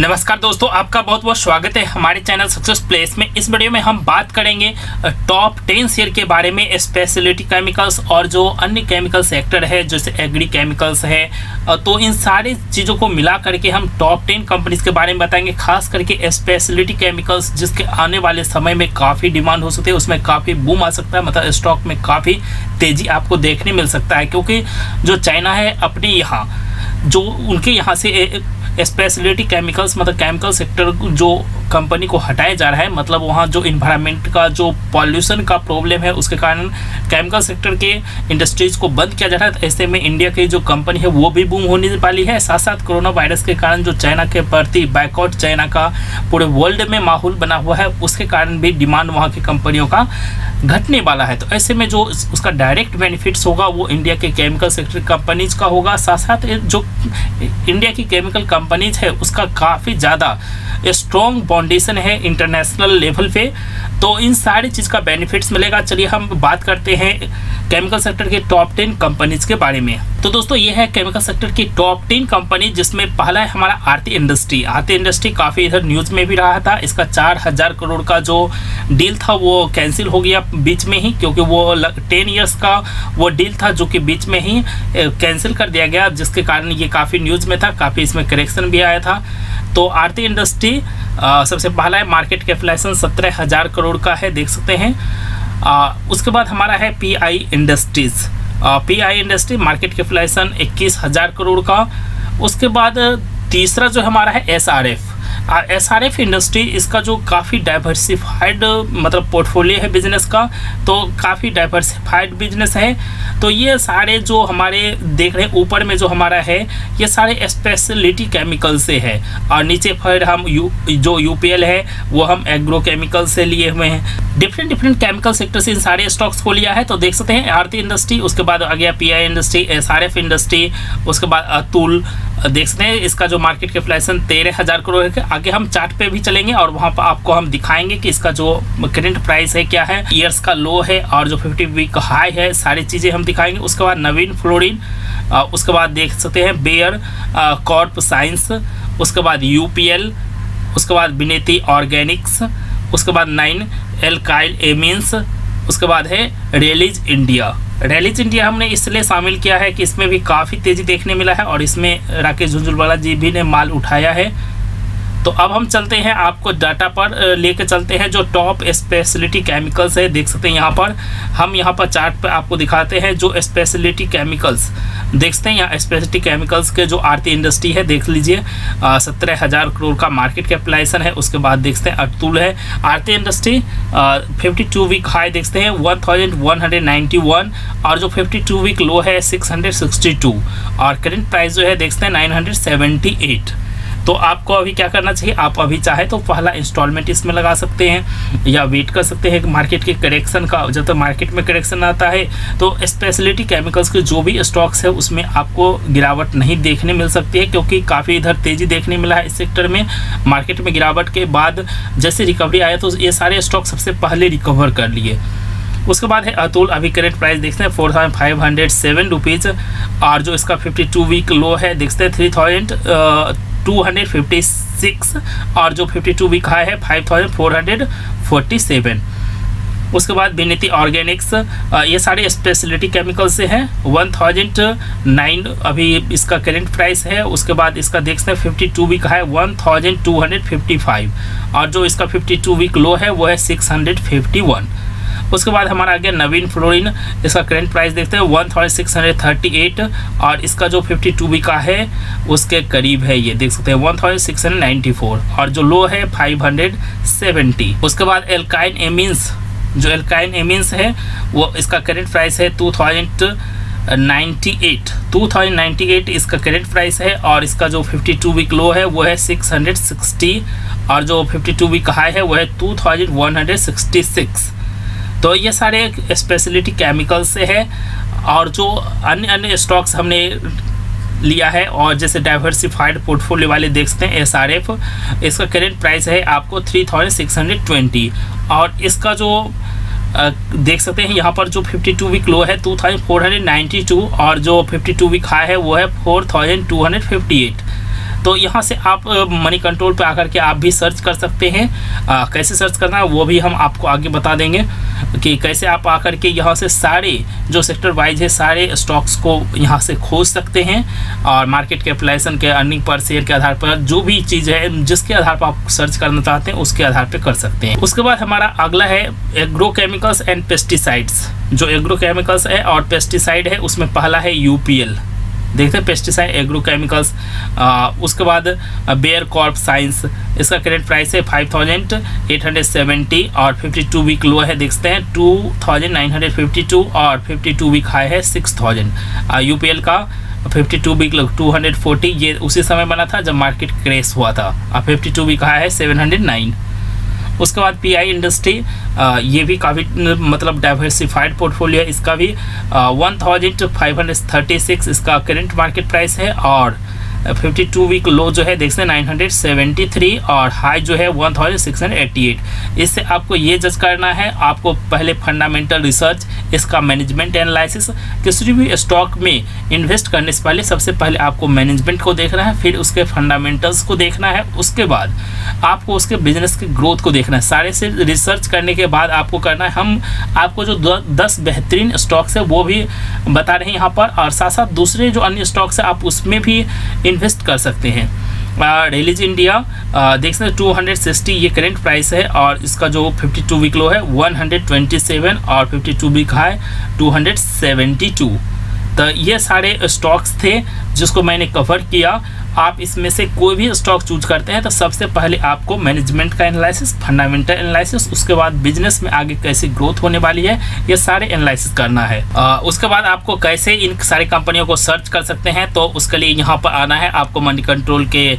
नमस्कार दोस्तों, आपका बहुत बहुत स्वागत है हमारे चैनल सक्सेस प्लेस में। इस वीडियो में हम बात करेंगे टॉप 10 शेयर के बारे में स्पेशलिटी केमिकल्स और जो अन्य केमिकल सेक्टर है जैसे एग्री केमिकल्स है, तो इन सारी चीज़ों को मिला करके हम टॉप 10 कंपनीज के बारे में बताएंगे। खास करके स्पेशलिटी केमिकल्स जिसके आने वाले समय में काफ़ी डिमांड हो सकती है, उसमें काफ़ी बूम आ सकता है, मतलब स्टॉक में काफ़ी तेज़ी आपको देखने मिल सकता है, क्योंकि जो चाइना है अपने यहाँ जो उनके यहाँ से स्पेशलिटी केमिकल्स मतलब केमिकल सेक्टर जो कंपनी को हटाया जा रहा है, मतलब वहाँ जो इन्वायरमेंट का जो पॉल्यूशन का प्रॉब्लम है उसके कारण केमिकल सेक्टर के इंडस्ट्रीज़ को बंद किया जा रहा है। तो ऐसे में इंडिया की जो कंपनी है वो भी बूम होने वाली है। साथ साथ कोरोना वायरस के कारण जो चाइना के प्रति बैकआउट चाइना का पूरे वर्ल्ड में माहौल बना हुआ है, उसके कारण भी डिमांड वहाँ की कंपनियों का घटने वाला है। तो ऐसे में जो उसका डायरेक्ट बेनिफिट्स होगा वो इंडिया के केमिकल सेक्टर कंपनीज का होगा। साथ साथ जो इंडिया की केमिकल कंपनीज है उसका काफ़ी ज़्यादा स्ट्रॉन्ग फाउंडेशन है इंटरनेशनल लेवल पे, तो इन सारी चीज़ का बेनिफिट्स मिलेगा। चलिए हम बात करते हैं केमिकल सेक्टर के टॉप 10 कंपनीज के बारे में। तो दोस्तों ये है केमिकल सेक्टर की टॉप 10 कंपनी, जिसमें पहला है हमारा आरती इंडस्ट्री। आरती इंडस्ट्री काफ़ी इधर न्यूज़ में भी रहा था, इसका 4,000 करोड़ का जो डील था वो कैंसिल हो गया बीच में ही, क्योंकि वो 10 इयर्स का वो डील था जो कि बीच में ही कैंसिल कर दिया गया, जिसके कारण ये काफ़ी न्यूज़ में था, काफ़ी इसमें करेक्शन भी आया था। तो आरती इंडस्ट्री सबसे पहला है, मार्केट कैपिटलाइजेशन 17,000 करोड़ का है, देख सकते हैं। उसके बाद हमारा है PI industries. PI industry market capitalization 21,000 crore का। उसके बाद तीसरा जो हमारा है एसआरएफ इंडस्ट्री। इसका जो काफ़ी डाइवर्सिफाइड मतलब पोर्टफोलियो है बिजनेस का, तो काफ़ी डाइवर्सिफाइड बिजनेस है। तो ये सारे जो हमारे देख रहे हैं ऊपर में जो हमारा है ये सारे स्पेशलिटी केमिकल से है, और नीचे फिर हम यूपीएल है वो हम एग्रो केमिकल से लिए हुए हैं। डिफरेंट केमिकल सेक्टर से इन सारे स्टॉक्स को लिया है, तो देख सकते हैं आरती इंडस्ट्री। उसके बाद आ गया पीआई इंडस्ट्री, एसआरएफ इंडस्ट्री, उसके बाद अतुल, देख सकते हैं। इसका जो मार्केट कैपिटलाइजेशन 13,000 करोड़ है। आगे हम चार्ट पे भी चलेंगे और वहाँ पर आपको हम दिखाएंगे कि इसका जो करंट प्राइस है क्या है, ईयर्स का लो है और जो 50 वीक हाई है, सारी चीज़ें हम दिखाएंगे। उसके बाद नवीन फ्लोरिन, उसके बाद देख सकते हैं बेयर कॉर्पसाइंस, उसके बाद यूपीएल, उसके बाद विनेति ऑर्गेनिक्स, उसके बाद 9 एल्काइल एमिन्स, उसके बाद है रैलिस इंडिया। रैलिस इंडिया हमने इसलिए शामिल किया है कि इसमें भी काफ़ी तेज़ी देखने मिला है और इसमें राकेश झुंझुनवाला जी भी ने माल उठाया है। तो अब हम चलते हैं, आपको डाटा पर लेकर चलते हैं जो टॉप स्पेशलिटी केमिकल्स है। देख सकते हैं यहाँ पर हम यहाँ पर चार्ट पर आपको दिखाते हैं जो स्पेशलिटी केमिकल्स, देख सकते हैं यहाँ स्पेशलिटी केमिकल्स के जो आरती इंडस्ट्री है, देख लीजिए 17,000 करोड़ का मार्केट कैपिटलाइजेशन है। उसके बाद देखते हैं अतुल है। आरती इंडस्ट्री 52 वीक हाई देखते हैं 1,191 और जो 52 वीक लो है 662 और करेंट प्राइस जो है देखते हैं 978। तो आपको अभी क्या करना चाहिए, आप अभी चाहे तो पहला इंस्टॉलमेंट इसमें लगा सकते हैं या वेट कर सकते हैं मार्केट के करेक्शन का। जब तक मार्केट में करेक्शन आता है तो स्पेशलिटी केमिकल्स के जो भी स्टॉक्स है उसमें आपको गिरावट नहीं देखने मिल सकती है, क्योंकि काफ़ी इधर तेज़ी देखने मिला है इस सेक्टर में। मार्केट में गिरावट के बाद जैसे रिकवरी आया तो ये सारे स्टॉक सबसे पहले रिकवर कर लिए। उसके बाद है अतुल, अभी करेंट प्राइस देखते हैं 4,507 रुपीज़ और जो इसका 52 वीक लो है देखते हैं 3,256 और जो 52 वीक हाई है 5,447। उसके बाद विनेति ऑर्गेनिक्स, ये सारे स्पेशलिटी केमिकल से हैं, 1,009 अभी इसका करेंट प्राइस है। उसके बाद इसका देखते हैं 52 वीक हाई 1,255 और जो इसका 52 वीक लो है वो है 651। उसके बाद हमारा आ गया नवीन फ्लोरिन, इसका करेंट प्राइस देखते हैं 1,638 और इसका जो 52 वीक का है उसके करीब है, ये देख सकते हैं 1,694 और जो लो है 570। उसके बाद एल्काइन एमिन्स, जो एल्काइन एमिन्स है वो इसका करेंट प्राइस है 2,098 इसका करेंट प्राइस है और इसका जो 52 वीक लो है वो है 660 और जो 52 वीक हाई है वो है 2,166। तो ये सारे स्पेशलिटी केमिकल्स से है और जो अन्य स्टॉक्स हमने लिया है और जैसे डाइवर्सिफाइड पोर्टफोलियो वाले देखते हैं एसआरएफ, इसका करेंट प्राइस है आपको 3,620 और इसका जो देख सकते हैं यहाँ पर जो 52 वीक लो है 2492 और जो 52 वीक हाई है वो है 4258। तो यहाँ से आप मनी कंट्रोल पे आकर के आप भी सर्च कर सकते हैं। कैसे सर्च करना है वो भी हम आपको आगे बता देंगे कि कैसे आप आकर के यहाँ से सारे जो सेक्टर वाइज है सारे स्टॉक्स को यहाँ से खोज सकते हैं और मार्केट कैपिटलाइजेशन के अर्निंग पर शेयर के आधार पर जो भी चीज़ है जिसके आधार पर आप सर्च करना चाहते हैं उसके आधार पर कर सकते हैं। उसके बाद हमारा अगला है एग्रोकेमिकल्स एंड पेस्टिसाइड्स। जो एग्रोकेमिकल्स है और पेस्टिसाइड है उसमें पहला है यूपीएल, देखते हैं पेस्टिसाइड एग्रोकेमिकल्स। उसके बाद बेयर CropScience, इसका करेंट प्राइस है 5870 और 52 वीक लो है देखते हैं 2952 और 52 वीक हाई है 6000। यूपीएल का 52 वीक लो 240, ये उसी समय बना था जब मार्केट क्रैश हुआ था। 52 वीक हाई है 709। उसके बाद पीआई इंडस्ट्री, ये भी काफ़ी मतलब डाइवर्सिफाइड पोर्टफोलियो है इसका भी। 1536 इसका करेंट मार्केट प्राइस है और 52 वीक लो जो है देखते हैं 973 और हाई जो है 1688। इससे आपको ये जज करना है, आपको पहले फंडामेंटल रिसर्च, इसका मैनेजमेंट एनालिसिस, किसी भी स्टॉक में इन्वेस्ट करने से पहले सबसे पहले आपको मैनेजमेंट को देखना है, फिर उसके फंडामेंटल्स को देखना है, उसके बाद आपको उसके बिजनेस के ग्रोथ को देखना है। सारे से रिसर्च करने के बाद आपको करना है, हम आपको जो 10 बेहतरीन स्टॉक्स है वो भी बता रहे हैं यहाँ पर और साथ साथ दूसरे जो अन्य स्टॉक्स है आप उसमें भी इन्वेस्ट कर सकते हैं। रेलिस इंडिया देख सकते हैं 260 ये करेंट प्राइस है और इसका जो 52 वीक लो है 127 और 52 वीक हाई 272। तो ये सारे स्टॉक्स थे जिसको मैंने कवर किया। आप इसमें से कोई भी स्टॉक चूज करते हैं तो सबसे पहले आपको मैनेजमेंट का एनालिसिस, फंडामेंटल एनालिसिस, उसके बाद बिजनेस में आगे कैसे ग्रोथ होने वाली है ये सारे एनालिसिस करना है। उसके बाद आपको कैसे इन सारी कंपनियों को सर्च कर सकते हैं तो उसके लिए यहाँ पर आना है, आपको मनी कंट्रोल के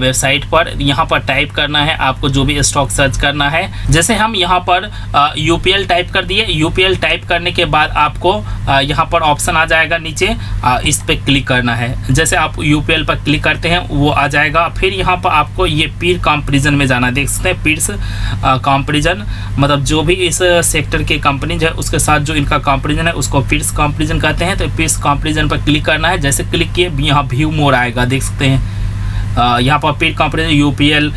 वेबसाइट पर यहाँ पर टाइप करना है आपको जो भी स्टॉक सर्च करना है। जैसे हम यहाँ पर यूपीएल टाइप कर दिए, यूपीएल टाइप करने के बाद आपको यहाँ पर ऑप्शन आ जाएगा नीचे, इस पर क्लिक करना है। जैसे आप यूपीएल पर क्लिक करते हैं वो आ जाएगा, फिर यहाँ पर आपको ये पीर कंपैरिजन में जाना है। देख सकते हैं पीर्स कंपैरिजन, मतलब जो भी इस सेक्टर की कंपनी है उसके साथ जो इनका कंपैरिजन है उसको पीर्स कंपैरिजन कहते हैं। तो पीर्स कंपैरिजन पर क्लिक करना है, जैसे क्लिक किए यहाँ व्यू मोर आएगा, देख सकते हैं यहाँ पर पीर कंपैरिजन यूपीएल,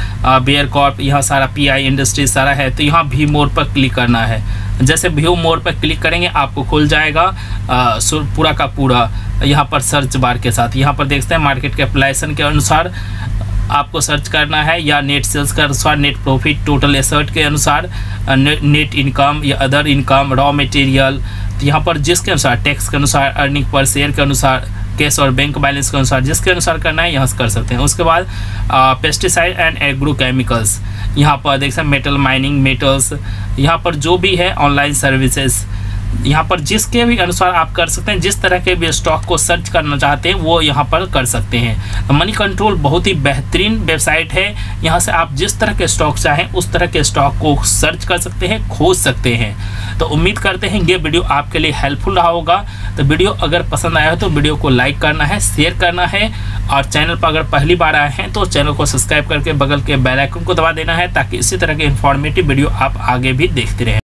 बेयर कॉर्प, यहाँ सारा पीआई इंडस्ट्री सारा है। तो यहाँ व्यू मोर पर क्लिक करना है, जैसे व्यू मोर पर क्लिक करेंगे आपको खुल जाएगा पूरा का पूरा यहाँ पर सर्च बार के साथ। यहाँ पर देखते हैं मार्केट कैपिटलाइजेशन के अनुसार आपको सर्च करना है या नेट सेल्स के अनुसार, नेट प्रॉफिट, टोटल एसेट के अनुसार, नेट इनकम या अदर इनकम, रॉ मटेरियल, तो यहाँ पर जिसके अनुसार, टैक्स के अनुसार, अर्निंग पर शेयर के अनुसार, कैश और बैंक बैलेंस के अनुसार, जिसके अनुसार करना है यहाँ से कर सकते हैं। उसके बाद पेस्टिसाइड एंड एग्रोकेमिकल्स, यहाँ पर देख सकते हैं मेटल माइनिंग, मेटल्स, यहाँ पर जो भी है ऑनलाइन सर्विसेज, यहाँ पर जिसके भी अनुसार आप कर सकते हैं, जिस तरह के भी स्टॉक को सर्च करना चाहते हैं वो यहाँ पर कर सकते हैं। मनी कंट्रोल बहुत ही बेहतरीन वेबसाइट है, यहाँ से आप जिस तरह के स्टॉक चाहें उस तरह के स्टॉक को सर्च कर सकते हैं, खोज सकते हैं। तो उम्मीद करते हैं ये वीडियो आपके लिए हेल्पफुल रहा होगा। तो वीडियो अगर पसंद आया हो तो वीडियो को लाइक करना है, शेयर करना है और चैनल पर अगर पहली बार आए हैं तो चैनल को सब्सक्राइब करके बगल के बेल आइकन को दबा देना है ताकि इसी तरह के इंफॉर्मेटिव वीडियो आप आगे भी देखते रहें।